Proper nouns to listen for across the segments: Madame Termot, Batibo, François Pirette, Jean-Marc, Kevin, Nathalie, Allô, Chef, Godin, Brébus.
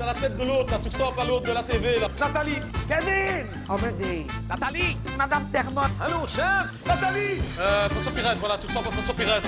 T'as la tête de l'autre, là. Tu sors pas l'autre de la TV, là. Nathalie! Kevin! Revenez. Nathalie! Madame Termot! Allô, chef! Nathalie! François Pirette, voilà. Tu sors pas François Pirette.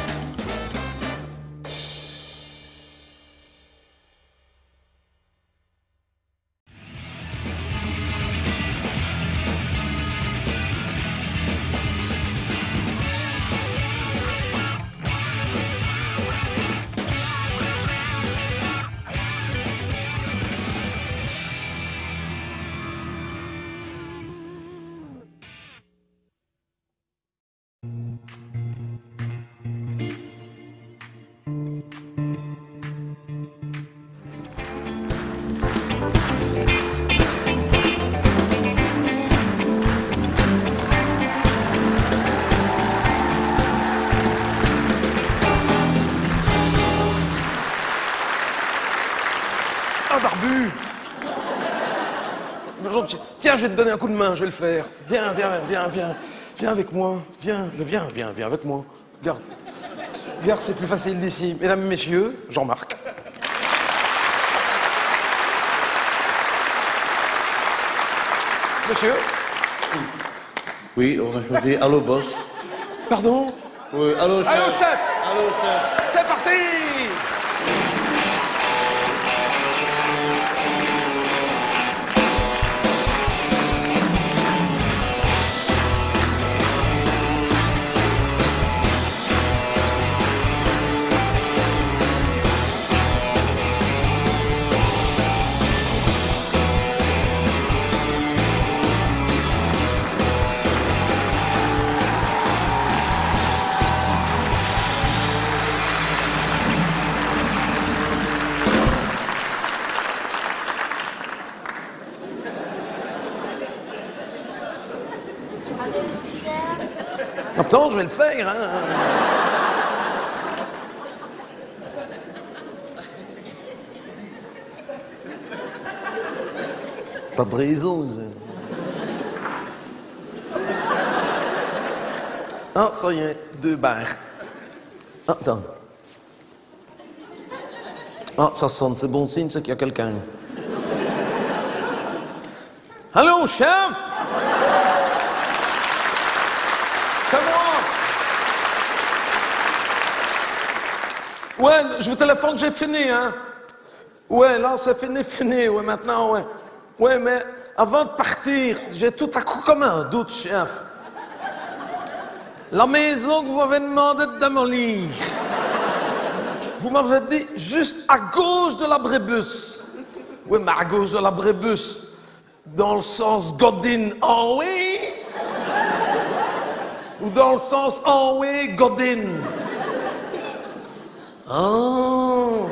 Barbu. Bonjour, monsieur. Tiens, je vais te donner un coup de main, je vais le faire. Viens, viens, viens, viens. Viens avec moi. Viens, viens, viens, viens avec moi. Regarde. Regarde, c'est plus facile d'ici. Mesdames, messieurs, Jean-Marc. Monsieur. Oui, on a choisi Allô, boss. Pardon? Oui, allô, chef. Allô, chef. Allô, chef. C'est parti. Attends, je vais le faire, hein. Pas de raison, ça. Ah, ça y est, deux barres. Attends. Ah, ça sonne, c'est bon signe, c'est qu'il y a quelqu'un. Allô, chef? Ouais, je vous téléphone, j'ai fini, hein. Ouais, là, c'est fini, ouais, maintenant, ouais. Ouais, mais avant de partir, j'ai tout à coup comme un doute, chef. La maison que vous m'avez demandé de démolir, vous m'avez dit juste à gauche de la Brébus. Oui, mais à gauche de la Brébus, dans le sens Godin, oh oui? Ou dans le sens oh oui, Godin? Oh.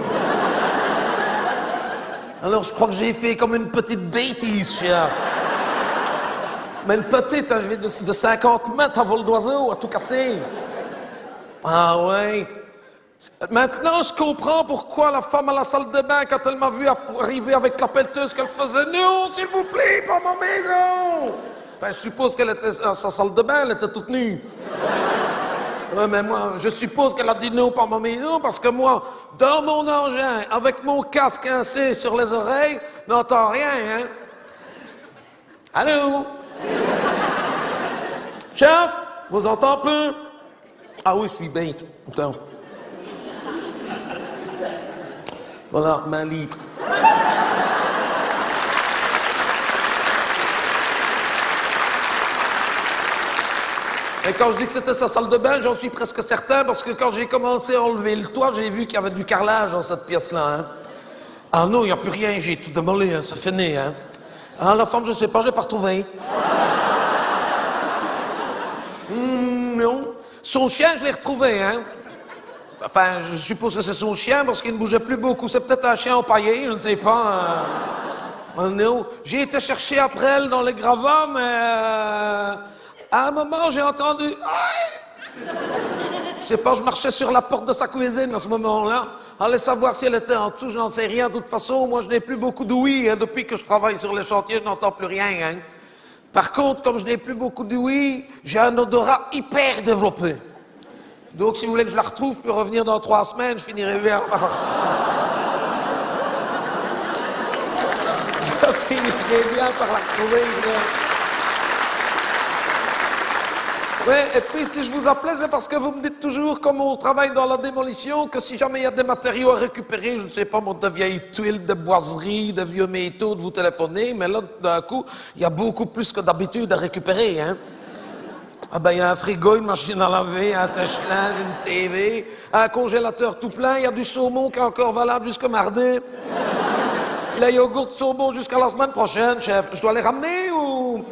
Alors, je crois que j'ai fait comme une petite bêtise, chef. Mais une petite, hein, je vais de 50 mètres à vol d'oiseau, à tout casser. Ah ouais. Maintenant, je comprends pourquoi la femme à la salle de bain, quand elle m'a vu arriver avec la pelleteuse, qu'elle faisait « Non, s'il vous plaît, pas ma maison !» Enfin, je suppose qu'elle était à sa salle de bain, elle était toute nue. Oui, mais moi, je suppose qu'elle a dit non par ma maison, parce que moi, dans mon engin, avec mon casque insé sur les oreilles, n'entends rien, hein? Allô? Chef, vous entendez plus? Ah oui, je suis bête. Attends. Voilà, main libre. Et quand je dis que c'était sa salle de bain, j'en suis presque certain, parce que quand j'ai commencé à enlever le toit, j'ai vu qu'il y avait du carrelage dans cette pièce-là, hein. Ah non, il n'y a plus rien, j'ai tout démoli, hein, ça finit, hein. Ah, la femme, je sais pas, je l'ai pas retrouvée. Non. Son chien, je l'ai retrouvé, hein. Enfin, je suppose que c'est son chien, parce qu'il ne bougeait plus beaucoup. C'est peut-être un chien empaillé, je ne sais pas. Oh non. J'ai été chercher après elle dans les gravats, mais... À un moment, j'ai entendu... Aïe! Je sais pas, je marchais sur la porte de sa cuisine à ce moment-là. Allez savoir si elle était en dessous, je n'en sais rien. De toute façon, moi, je n'ai plus beaucoup d'ouïe. Hein. Depuis que je travaille sur les chantiers, je n'entends plus rien. Hein. Par contre, comme je n'ai plus beaucoup d'ouïe, j'ai un odorat hyper développé. Donc, si vous voulez que je la retrouve, je peux revenir dans 3 semaines, je finirai vers... on finissait bien par la retrouver. Ouais, et puis si je vous appelais, c'est parce que vous me dites toujours, comme on travaille dans la démolition, que si jamais il y a des matériaux à récupérer, je ne sais pas, de vieilles tuiles, de boiseries, de vieux métaux, de vous téléphoner, mais là, d'un coup, il y a beaucoup plus que d'habitude à récupérer, hein. Ah ben, il y a un frigo, une machine à laver, un sèche-linge, une TV, un congélateur tout plein, il y a du saumon qui est encore valable jusqu'à mardi. Les yogourts saumon jusqu'à la semaine prochaine, chef. Je dois les ramener ou...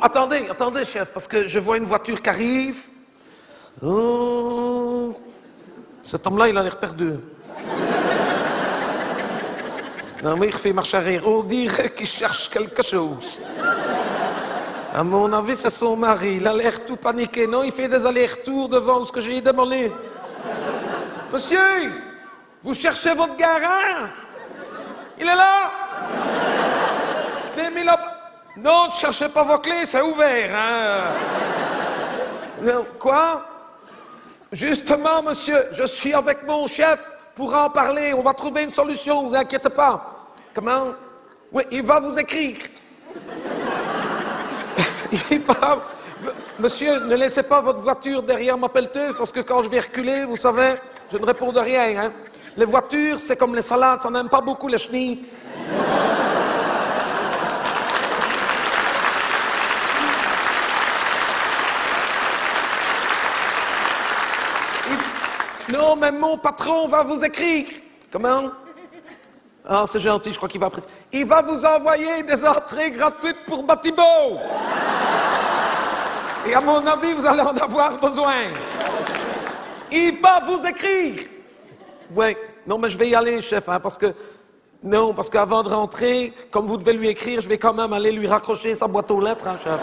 attendez, attendez, chef, parce que je vois une voiture qui arrive. Oh. Cet homme-là, il a l'air perdu. Non, mais il refait marche arrière. On dirait qu'il cherche quelque chose. À mon avis, c'est son mari. Il a l'air tout paniqué. Non, il fait des allers-retours devant ce que j'ai demandé. Monsieur, vous cherchez votre garage? Il est là. Je l'ai mis là. Non, ne cherchez pas vos clés, c'est ouvert, hein. Quoi? Justement, monsieur, je suis avec mon chef pour en parler. On va trouver une solution, ne vous inquiétez pas. Comment? Oui, il va vous écrire. Monsieur, ne laissez pas votre voiture derrière ma pelleteuse, parce que quand je vais reculer, vous savez, je ne réponds de rien. Hein? Les voitures, c'est comme les salades, ça n'aime pas beaucoup les chenilles. Non, mais mon patron va vous écrire. Comment? Ah, c'est gentil, je crois qu'il va apprécier. Il va vous envoyer des entrées gratuites pour Batibo. Et à mon avis, vous allez en avoir besoin. Il va vous écrire. Oui. Non, mais je vais y aller, chef, hein, parce que... Non, parce qu'avant de rentrer, comme vous devez lui écrire, je vais quand même aller lui raccrocher sa boîte aux lettres, hein, chef.